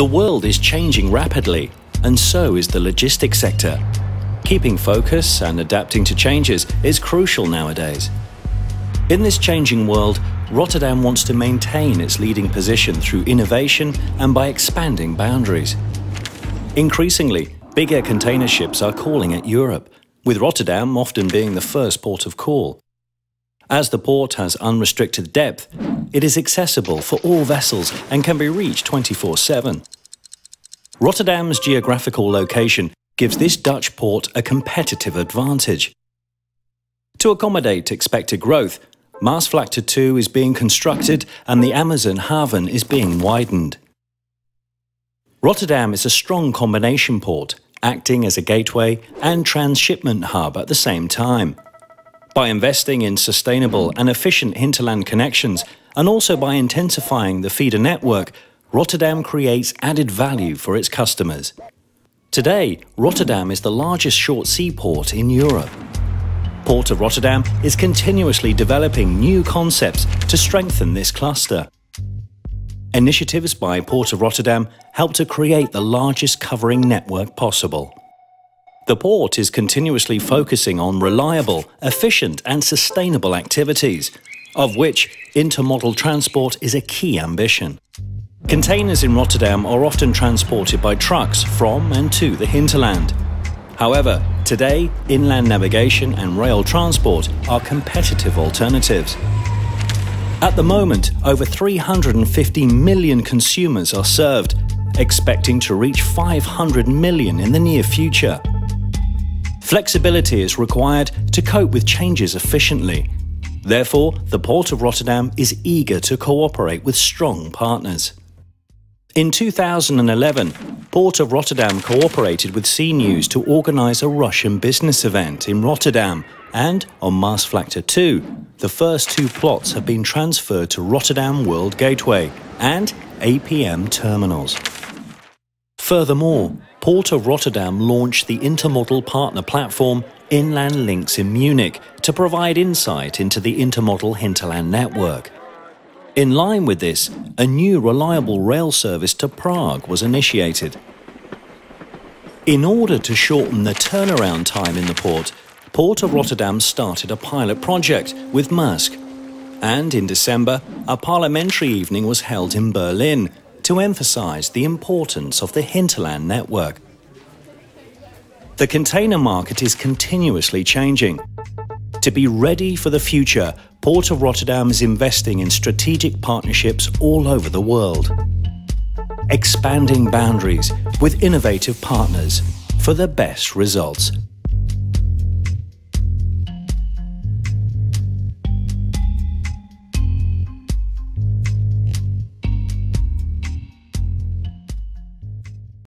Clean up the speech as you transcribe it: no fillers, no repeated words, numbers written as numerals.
The world is changing rapidly, and so is the logistics sector. Keeping focus and adapting to changes is crucial nowadays. In this changing world, Rotterdam wants to maintain its leading position through innovation and by expanding boundaries. Increasingly, bigger container ships are calling at Europe, with Rotterdam often being the first port of call. As the port has unrestricted depth, it is accessible for all vessels and can be reached 24/7. Rotterdam's geographical location gives this Dutch port a competitive advantage. To accommodate expected growth, Maasvlakte 2 is being constructed and the Amazon Haven is being widened. Rotterdam is a strong combination port, acting as a gateway and transshipment hub at the same time. By investing in sustainable and efficient hinterland connections, and also by intensifying the feeder network, Rotterdam creates added value for its customers. Today, Rotterdam is the largest short sea port in Europe. Port of Rotterdam is continuously developing new concepts to strengthen this cluster. Initiatives by Port of Rotterdam help to create the largest covering network possible. The port is continuously focusing on reliable, efficient and sustainable activities, of which intermodal transport is a key ambition. Containers in Rotterdam are often transported by trucks from and to the hinterland. However, today, inland navigation and rail transport are competitive alternatives. At the moment, over 350 million consumers are served, expecting to reach 500 million in the near future. Flexibility is required to cope with changes efficiently. Therefore, the Port of Rotterdam is eager to cooperate with strong partners. In 2011, Port of Rotterdam cooperated with CNews to organise a Russian business event in Rotterdam, and on Maasvlakte 2, the first two plots have been transferred to Rotterdam World Gateway and APM Terminals. Furthermore, Port of Rotterdam launched the intermodal partner platform Inland Links in Munich to provide insight into the intermodal hinterland network. In line with this, a new reliable rail service to Prague was initiated. In order to shorten the turnaround time in the port, Port of Rotterdam started a pilot project with Maersk. And in December, a parliamentary evening was held in Berlin to emphasize the importance of the hinterland network. The container market is continuously changing. To be ready for the future, Port of Rotterdam is investing in strategic partnerships all over the world, expanding boundaries with innovative partners for the best results.